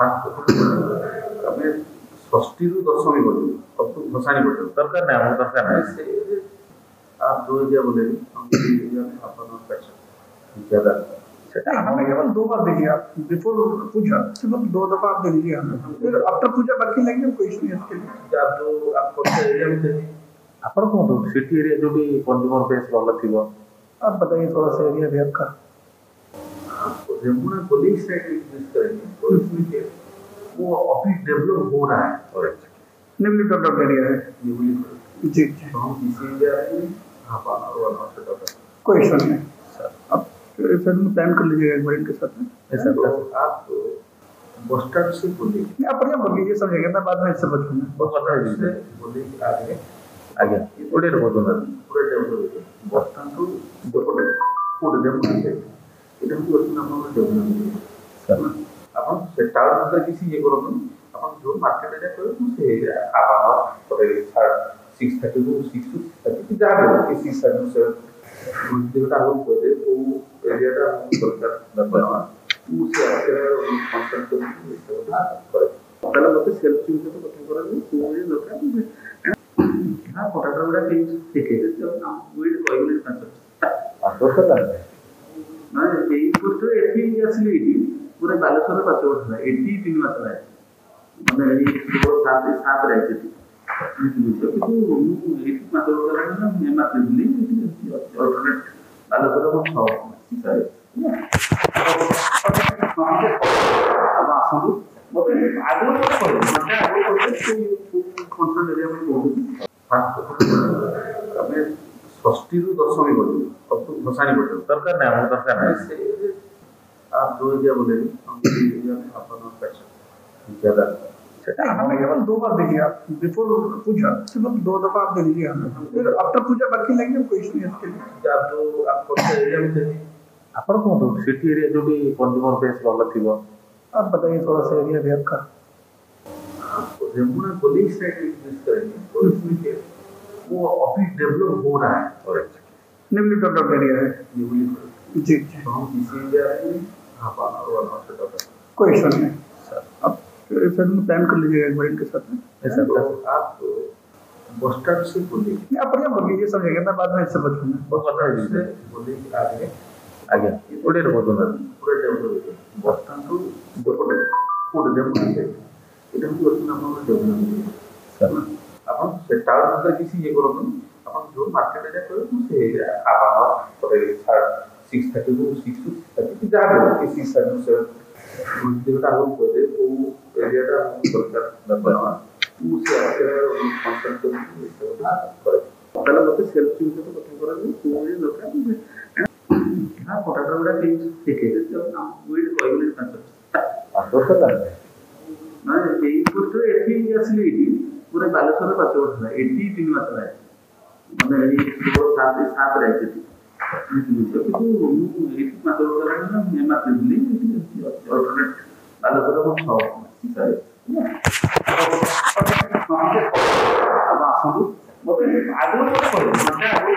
षष्ठी दशमी पर्यटन भसानी पर्यटन दरकार नहीं हमारे दरकार नहीं आप जो एरिया बोलेंगे ज्यादा हमने केवल 2 बार देखी आप बिफोर पूजा सिर्फ 2 दफा आप देखिए हमने आफ्टर पूजा बाकी लगे कोई इशू नहीं है। आप जो आप कौन से एरिया में थे आप कौन तो सिटी एरिया जो भी कंज्यूमर बेस वाला थी वो आप बताइए थोड़ा सा एरिया भी आपका आपको जमुना पुलिस साइड विजिट करेंगे पुलिस में वो ऑफिस डेवलप हो रहा है और नेवली डेवलप एरिया है नेवली जी हम इसी एरिया में आप और हॉस्पिटल कोई इशू नहीं सर। अब फिल्म प्लान कर लीजिएगा एक बार इनके साथ में ऐसा तो आप बस्टर से बोलिए आप बढ़िया बोलिए सब जगह मैं बाद में इससे बात करना बहुत पता है इससे बोलिए आगे आगे थोड़े रहो दोनों पूरे डेवलप बस्टर तो पूरे पूरे डेवलप है एकदम पूरा नाम और डेवलप है अपन से टावर अंदर किसी ये करो अपन जो मार्केट है कोई उसे आप थोड़े 632 632 जा रहे हो इसी सर्विस मंदिर का हम कोई वो एरिया का सरकार बनवा उसे अगर फंक्शन तो पहले मतलब सेल्फ चीज तो पता करा नहीं तो ये लोग ना पोटाटो वाला चीज देखे तो हम कोई कोई कंसेप्ट और तो कर ना ये पर तो एटी असली एटी पूरे बालेश्वर में 5 वर्ष है 83 मास है मैंने ये तो 7 रहे थे तो एक मात्र कारण ना मैं मात्र नहीं ऑल्टरनेट अलग अलग हो सकता है अब आप मतलब आगे बढ़ो मतलब आगे बढ़ो कंट्रोल एरिया में हो फास्ट हमें षष्ठी से दशमी पर्यंत अब तो भसानी पर्यंत दरकार नहीं हमारे दरकार नहीं। आप जो एरिया बोलेंगे हम एरिया में अपन पैसा ज्यादा हमने केवल 2 बार देखी आप बिफोर पूजा सिर्फ 2 दफा आप देखिए हमने फिर आफ्टर पूजा बाकी लगे कोई इशू नहीं है। आप जो आप कौन से एरिया में थे आप कौन तो सिटी एरिया जो भी कंज्यूमर बेस वाला थी वो आप बताइए थोड़ा सा एरिया भी आपका आपको जमुना पुलिस साइड विजिट करेंगे पुलिस में वो ऑफिस डेवलप हो रहा है और नेवली डेवलप एरिया है नेवली जी हम इसी एरिया में आप और हॉस्पिटल कोई इशू नहीं सर। अब फिल्म प्लान कर लीजिएगा एक बार इनके साथ में ऐसा तो आप बस्टर से बोलिए आप बढ़िया बोलिए सब जगह मैं बाद में इससे बात करना बहुत पता है इससे बोलिए आगे आगे थोड़े रहो दोनों पूरे डेवलप बस्टर तो पूरे पूरे डेवलप है एकदम पूरा नाम और डेवलप है अपन से टावर अंदर किसी ये करो अपन जो मार्केट है कोई उसे आप थोड़े 632 632 जा रहे हो इसी सर्विस मंदिर का हम कोई तो एरिया का सरकार बनवा उसे अगर फंक्शन तो पहले मतलब सेल्फ चीज तो पता करा नहीं तो ये लोग ना पोटाटो वाला चीज देखे तो हम कोई कोई नहीं कंसेप्ट और तो कर ना ये पर तो एटी असली एटी पूरे बालेश्वर में 5 वर्ष है 83 मास है मैंने ये 7 रहे थे तो एक मात्र कारण ना मैं मात्र नहीं ऑल्टरनेट अलग अलग हो सकता है और हम के अब आप मतलब आगे बढ़ो मतलब